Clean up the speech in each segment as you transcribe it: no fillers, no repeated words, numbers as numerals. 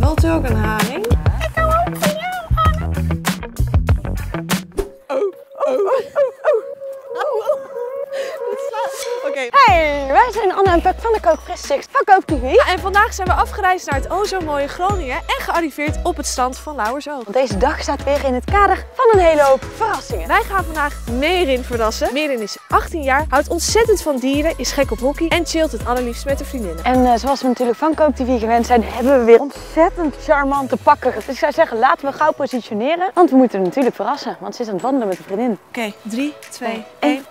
Wilt u ook een haring? Ik kan ook een haring. Oh, oh, oh, oh, oh. Oké. Hey, wij zijn Anne en Pet van de Coke FrisChicks van CokeTV. Ja, en vandaag zijn we afgereisd naar het o zo mooie Groningen en gearriveerd op het strand van Lauwersoog. Deze dag staat weer in het kader van een hele hoop verrassingen. Wij gaan vandaag Merin verrassen. Merin is 18 jaar, houdt ontzettend van dieren, is gek op hockey en chillt het allerliefst met de vriendinnen. En zoals we natuurlijk van CokeTV gewend zijn, hebben we weer ontzettend charmante pakken. Dus ik zou zeggen, laten we gauw positioneren, want we moeten hem natuurlijk verrassen, want ze is aan het wandelen met de vriendin. Oké, 3, 2, 1...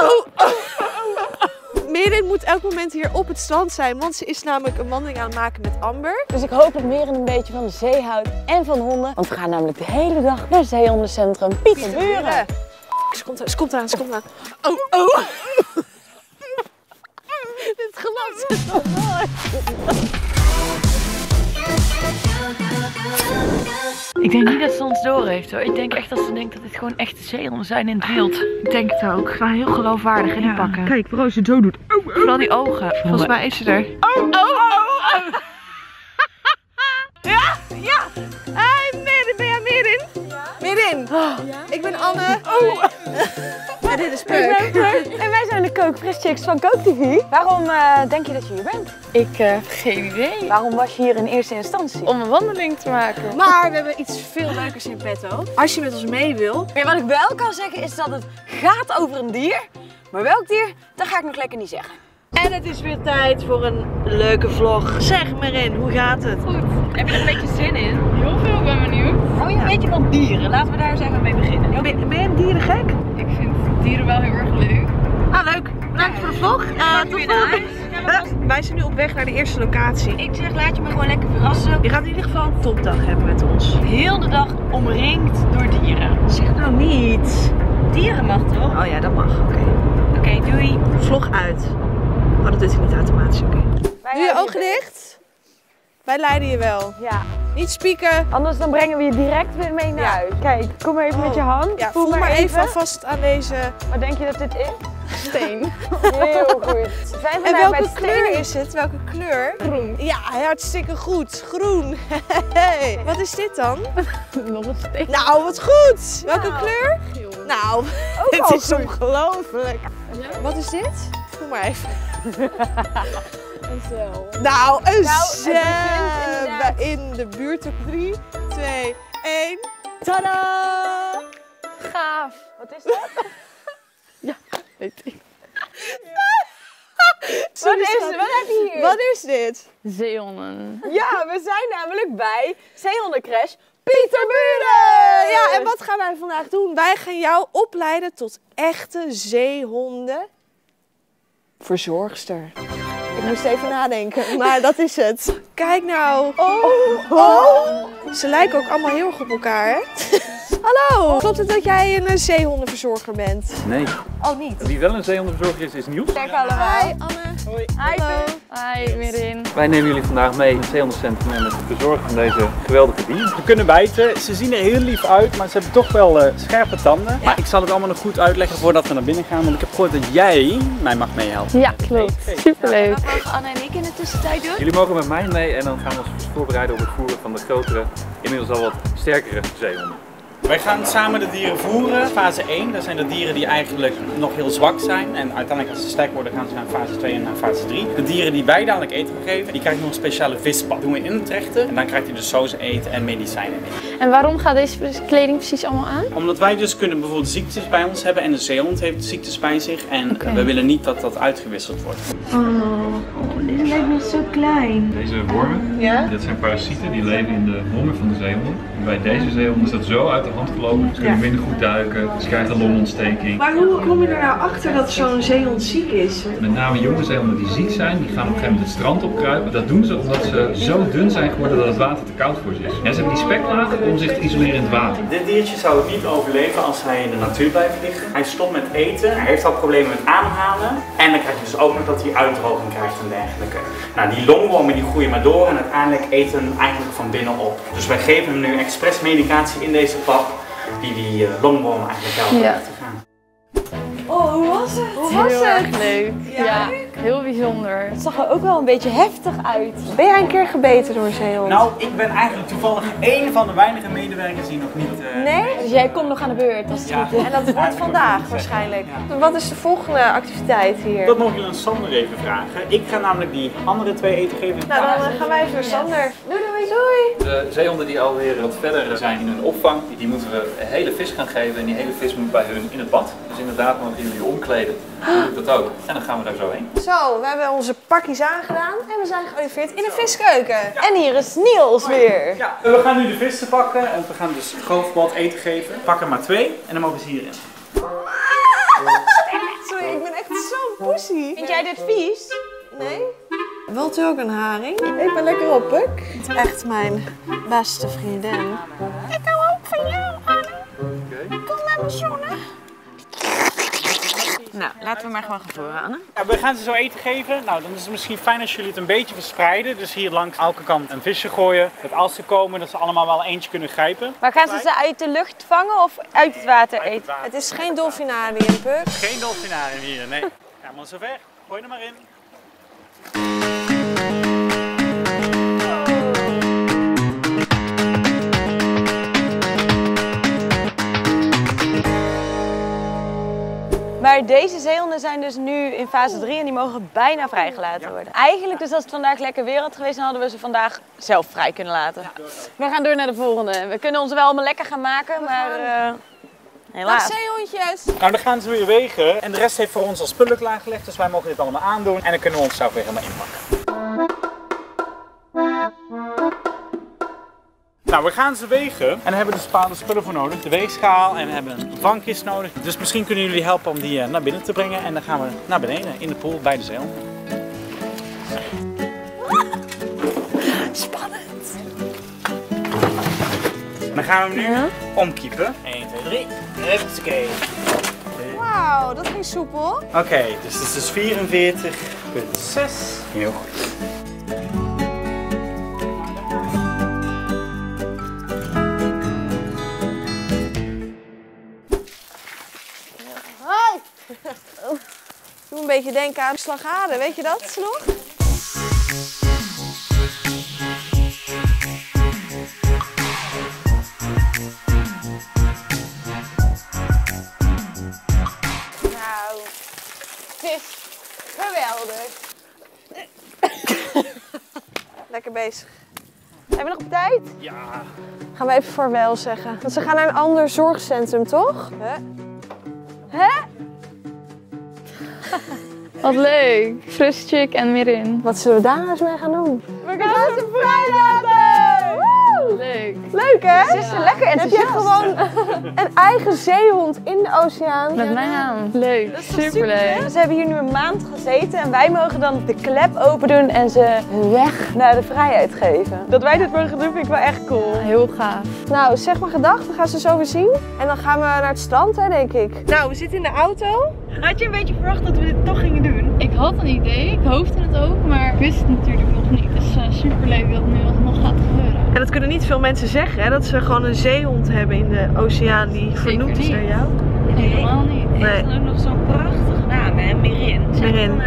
Oh, oh, oh, oh. Merin moet elk moment hier op het strand zijn, want ze is namelijk een wandeling aan het maken met Amber. Dus ik hoop dat Merin een beetje van de zee houdt en van honden. Want we gaan namelijk de hele dag naar het zeehondencentrum Pieterburen. Ze komt eraan, ze komt eraan. Oh, oh. Dit geluid is zo mooi. Ik denk niet dat ze ons door heeft hoor. Ik denk echt dat ze denkt dat het gewoon echte zeehonden zijn in het wild. Ik denk het ook. Ze zijn heel geloofwaardig in die pakken. Kijk, vooral als je het zo doet. Oh, oh. Vooral die ogen. Volgens mij is ze er. Oh, oh, oh, oh. Ja, ja. Hey, ben jij Merin? Ja. Merin. Oh. Ja? Ik ben Anne. Oh. En dit is Peuk. En wij zijn de Coke FrisChicks van CokeTV. Waarom denk je dat je hier bent? Ik heb geen idee. Waarom was je hier in eerste instantie? Om een wandeling te maken. Maar we hebben iets veel leukers in petto. Als je met ons mee wil. Ja, wat ik wel kan zeggen is dat het gaat over een dier. Maar welk dier, dat ga ik nog lekker niet zeggen. En het is weer tijd voor een leuke vlog. Zeg Merin, hoe gaat het? Goed. Heb je er een beetje zin in? Heel veel, ben benieuwd. Hou je een beetje van dieren? Laten we daar eens even mee beginnen. Ben je een dierengek? Ik vind dieren wel heel erg leuk. Ah, leuk. Bedankt voor de vlog. Tot volgende. Wij zijn nu op weg naar de eerste locatie. Ik zeg, laat je me gewoon lekker verrassen. Je gaat in ieder geval een topdag hebben met ons. Heel de dag omringd door dieren. Zeg nou niet. Dieren mag toch? Oh ja, dat mag. Oké. Oké, doei. Vlog uit. Oh, dat doet hij niet automatisch. Doe je ogen dicht. Wij leiden je wel. Ja. Niet spieken. Anders dan brengen we je direct weer mee naar huis. Kijk, kom maar even met je hand. Ja, voel maar even alvast aan deze... Wat denk je dat dit is? Steen. Heel goed. Zijn we en welke bij kleur is het? Welke kleur? Groen. Ja, hartstikke goed. Groen. Hey. Wat is dit dan? Nog een steen. Nou, wat goed. Welke kleur? Geel. Nou, het is ongelooflijk. Ja? Wat is dit? Voel maar even. Een zeil. Nou, een zeil. In de buurt op 3, 2, 1. Tadaa! Gaaf. Wat is dat? Ja. Weet ik. Wat heb je hier? Wat is dit? Zeehonden. Ja, we zijn namelijk bij Zeehondencrash Pieterburen! Ja, en wat gaan wij vandaag doen? Wij gaan jou opleiden tot echte zeehondenverzorgster. Ik moest even nadenken, maar dat is het. Kijk nou. Oh, oh. Ze lijken ook allemaal heel erg op elkaar, hè? Hallo! Klopt het dat jij een zeehondenverzorger bent? Nee. Oh, niet? Wie wel een zeehondenverzorger is Niels. Kijk allemaal. Hi Anne. Hoi. Hi Puk. Hi Merin. Wij nemen jullie vandaag mee in het zeehondencentrum en met het verzorgen van deze geweldige dieren. Ze kunnen bijten, ze zien er heel lief uit, maar ze hebben toch wel scherpe tanden. Ja. Maar ik zal het allemaal nog goed uitleggen voordat we naar binnen gaan, want ik heb gehoord dat jij mij mag meehelpen. Ja, klopt. Okay. Superleuk. Wat mogen Anne en ik in de tussentijd doen? Jullie mogen met mij mee en dan gaan we ons voorbereiden op het voeren van de grotere, inmiddels al wat sterkere zeehonden. Wij gaan samen de dieren voeren, fase 1, dat zijn de dieren die eigenlijk nog heel zwak zijn en uiteindelijk als ze sterk worden gaan ze naar fase 2 en naar fase 3. De dieren die wij dadelijk eten gaan geven, die krijgen nog een speciale vispad. Dat doen we in het rechten en dan krijgt hij dus soos eten en medicijnen mee. En waarom gaat deze kleding precies allemaal aan? Omdat wij dus kunnen bijvoorbeeld ziektes bij ons hebben en de zeehond heeft ziektes bij zich en we willen niet dat dat uitgewisseld wordt. Dit lijkt me zo klein. Deze wormen, dat zijn parasieten die leven in de longen van de zeehond. Bij deze zeehond is dat zo uit de hand gelopen. Ze kunnen minder goed duiken, ze krijgen een longontsteking. Maar hoe kom je er nou achter dat zo'n zeehond ziek is? Met name jonge zeehonden die ziek zijn, die gaan op een gegeven moment het strand opkruipen. Dat doen ze omdat ze zo dun zijn geworden dat het water te koud voor ze is. En ze hebben die speklaag om zich te isoleren in het water. Dit diertje zou het niet overleven als hij in de natuur blijft liggen. Hij stopt met eten, hij heeft al problemen met ademhalen. En dan krijg je dus ook nog dat hij uitdroging krijgt en dergelijke. Nou, die longwormen die groeien maar door en uiteindelijk eten hem eigenlijk van binnen op. Dus wij geven hem nu express medicatie in deze pap die longwormen eigenlijk helpt te gaan. Oh, hoe was het? Heel erg leuk. Ja? Ja, heel bijzonder. Het zag er ook wel een beetje heftig uit. Ben jij een keer gebeten door een zeehond? Nou, ik ben eigenlijk toevallig één van de weinige medewerkers die nog niet... Nee? Dus jij komt nog aan de beurt als het goed is. En dat wordt vandaag waarschijnlijk. Ja. Wat is de volgende activiteit hier? Dat mogen jullie aan Sander even vragen. Ik ga namelijk die andere twee eten geven. Nou, dan gaan wij even naar Sander. Doei doei doei! De zeehonden die alweer wat verder zijn in hun opvang, die moeten we een hele vis gaan geven. En die hele vis moet bij hun in het bad. Dus inderdaad, mogen jullie omkleden. Dan doe ik dat ook. En dan gaan we daar zo heen. Zo, we hebben onze pakjes aangedaan en we zijn gearriveerd in de viskeuken. Ja. En hier is Niels weer. Ja. We gaan nu de vissen pakken en we gaan dus Goofball eten geven. Pak er maar 2 en dan mogen ze hierin. Sorry, ik ben echt zo'n poesie. Vind jij dit vies? Nee? Wilt u ook een haring? Ik ben lekker op, Puk. Echt mijn beste vriendin. Ik hou ook van jou, Anne. Oké. Kom naar me zoenen. Nou, laten we maar gewoon gaan voeren, Anne. Ja, we gaan ze zo eten geven. Nou, dan is het misschien fijn als jullie het een beetje verspreiden. Dus hier langs elke kant een visje gooien. Dat als ze komen, dat ze allemaal wel eentje kunnen grijpen. Maar gaan ze uit de lucht vangen of uit het water eten? Het, het is geen dolfinarium, Puk. Geen dolfinarium hier, nee. Ja, maar zover. Gooi er maar in. Maar deze zeehonden zijn dus nu in fase 3 en die mogen bijna vrijgelaten worden. Eigenlijk dus als het vandaag lekker weer had geweest, dan hadden we ze vandaag zelf vrij kunnen laten. Ja. We gaan door naar de volgende. We kunnen ons wel allemaal lekker gaan maken, maar helaas. Dag zeehondjes! Nou, dan gaan ze weer wegen en de rest heeft voor ons al spullen klaargelegd, dus wij mogen dit allemaal aandoen. En dan kunnen we ons zelf weer helemaal inpakken. Nou, we gaan ze wegen en daar hebben we dus bepaalde spullen voor nodig. De weegschaal en we hebben bankjes nodig. Dus misschien kunnen jullie helpen om die naar binnen te brengen. En dan gaan we naar beneden in de pool bij de zeil. Spannend! Dan gaan we hem nu omkiepen. 1, 2, 3. Hupskee. Wauw, dat ging soepel. Oké, dus dit is dus 44,6. Heel goed. Een beetje denken aan slagade, weet je dat nog? Nou, het is geweldig. Lekker bezig. Zijn we nog op tijd? Ja. Gaan we even vaarwel zeggen. Want ze gaan naar een ander zorgcentrum, toch? Hè? Hè? Wat leuk, FrisChicks en Merin. Wat zullen we daar eens mee gaan doen? We gaan ze vrijlaten! Leuk. Leuk hè? Ze is lekker enthousiast. Heb je gewoon een eigen zeehond in de oceaan? Met mijn naam. Leuk, superleuk. Ze hebben hier nu een maand gezeten en wij mogen dan de klep open doen en ze hun weg naar de vrijheid geven. Dat wij dit mogen doen vind ik wel echt cool. Ja, heel gaaf. Nou, zeg maar gedag, we gaan ze zo weer zien. En dan gaan we naar het strand hè, denk ik. Nou, we zitten in de auto. Had je een beetje verwacht dat we dit toch gingen doen? Ik had een idee, ik hoopte het ook, maar ik wist het natuurlijk nog niet. Dus superleuk dat het nu nog gaat gebeuren. En dat kunnen niet veel mensen zeggen, hè? Dat ze gewoon een zeehond hebben in de oceaan die vernoemd is naar jou. Nee, helemaal niet. Nee. Het is ook nog zo'n prachtige naam, hè? Merin. Merin.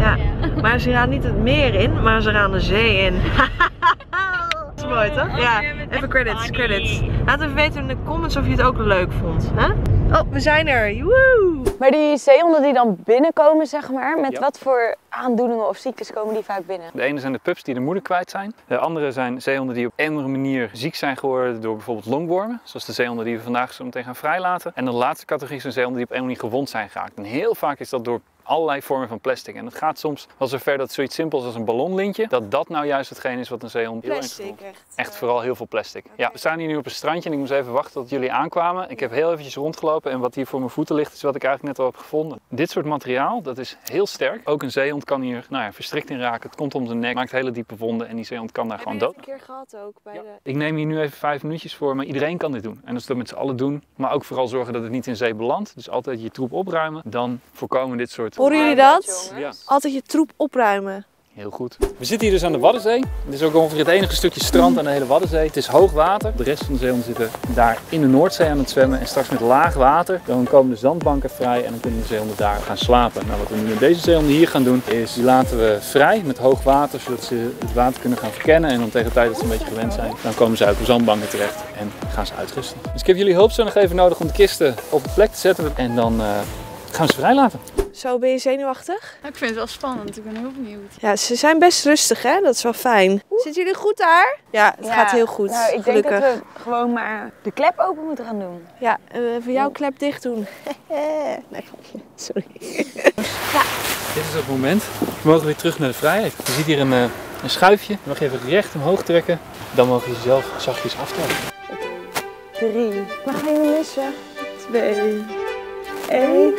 Ja. Ja. Maar ze gaan niet het meer in, maar ze gaan de zee in. Dat is mooi, toch? Oh, ja. Even credits, credits. Laat even weten in de comments of je het ook leuk vond. Hè? Oh, we zijn er! Woehoe! Maar die zeehonden die dan binnenkomen, zeg maar, met wat voor aandoeningen of ziektes komen die vaak binnen? De ene zijn de pups die de moeder kwijt zijn. De andere zijn zeehonden die op een andere manier ziek zijn geworden door bijvoorbeeld longwormen. Zoals de zeehonden die we vandaag zo meteen gaan vrijlaten. En de laatste categorie zijn zeehonden die op een manier gewond zijn geraakt. En heel vaak is dat door allerlei vormen van plastic. En het gaat soms wel zover dat zoiets simpels als een ballonlintje, dat dat nou juist hetgeen is wat een zeehond heel erg voelt. Echt vooral heel veel plastic. Okay. Ja, we staan hier nu op een strandje en ik moest even wachten tot jullie aankwamen. Ik heb heel eventjes rondgelopen en wat hier voor mijn voeten ligt is wat ik eigenlijk net al heb gevonden. Dit soort materiaal, dat is heel sterk. Ook een zeehond kan hier verstrikt in raken. Het komt om zijn nek, maakt hele diepe wonden en die zeehond kan daar gewoon dood. Heb je het een keer gehad ook? Bij de... Ik neem hier nu even 5 minuutjes voor, maar iedereen kan dit doen. En als we dat met z'n allen doen, maar ook vooral zorgen dat het niet in zee belandt. Dus altijd je troep opruimen, dan voorkomen dit soort... Horen jullie dat? Ja. Altijd je troep opruimen. Heel goed. We zitten hier dus aan de Waddenzee. Dit is ook ongeveer het enige stukje strand aan de hele Waddenzee. Het is hoog water. De rest van de zeehonden zitten daar in de Noordzee aan het zwemmen. En straks met laag water, dan komen de zandbanken vrij en dan kunnen de zeehonden daar gaan slapen. Nou, wat we nu met deze zeehonden hier gaan doen, is die laten we vrij met hoog water, zodat ze het water kunnen gaan verkennen. En dan tegen de tijd dat ze een beetje gewend zijn, dan komen ze uit de zandbanken terecht en gaan ze uitrusten. Dus ik heb jullie hulp zo nog even nodig om de kisten op de plek te zetten. En dan gaan we ze vrij laten. Zo, ben je zenuwachtig? Nou, ik vind het wel spannend, ik ben heel benieuwd. Ja, ze zijn best rustig, hè? Dat is wel fijn. Zitten jullie goed daar? Ja, het gaat heel goed. Nou, ik gelukkig. Denk dat we gewoon maar de klep open moeten gaan doen. Ja, voor jouw klep dicht doen. Nee, sorry. Ja. Dit is het moment. We mogen weer terug naar de vrijheid. Je ziet hier een schuifje. Je mag even recht omhoog trekken. Dan mogen je zelf zachtjes aftrekken. 3. Waar ga je missen? 2. 1.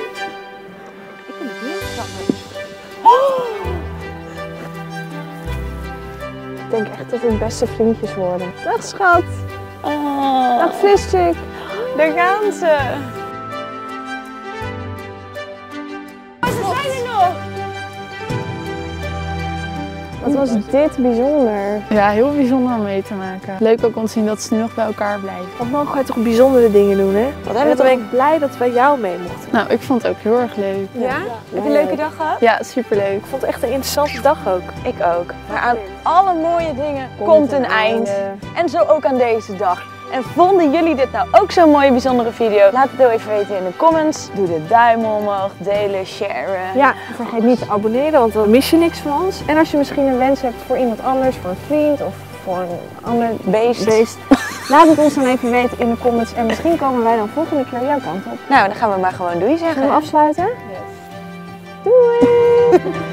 Ik denk echt dat we beste vriendjes worden. Dag schat. Oh. Dag FrisChick. Daar gaan ze. Oh, ze zijn er nog. Wat was dit bijzonder. Ja, heel bijzonder om mee te maken. Leuk ook om te zien dat ze nu nog bij elkaar blijven. Want mogen wij toch bijzondere dingen doen, hè? Wat hebben we toch blij dat wij jou mee mochten. Nou, ik vond het ook heel erg leuk. Ja? Heb je een leuke dag gehad? Ja, superleuk. Ik vond het echt een interessante dag ook. Ik ook. Maar aan alle mooie dingen komt een einde. En zo ook aan deze dag. En vonden jullie dit nou ook zo'n mooie bijzondere video? Laat het wel even weten in de comments. Doe de duim omhoog, delen, sharen. Ja, vergeet niet te abonneren, want dan mis je niks van ons. En als je misschien een wens hebt voor iemand anders, voor een vriend of voor een ander beest. Laat het ons dan even weten in de comments. En misschien komen wij dan volgende keer jouw kant op. Nou, dan gaan we maar gewoon doei zeggen. Gaan we afsluiten? Yes. Doei!